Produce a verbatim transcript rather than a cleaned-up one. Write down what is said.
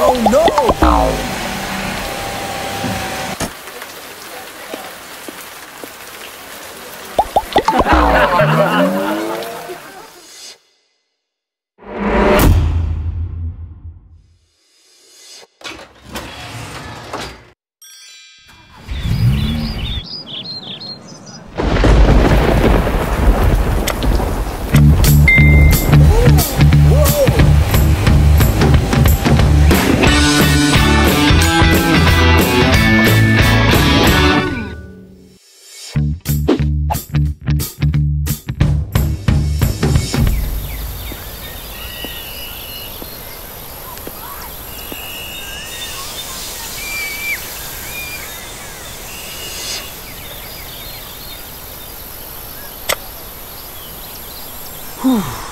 Oh no! Whew.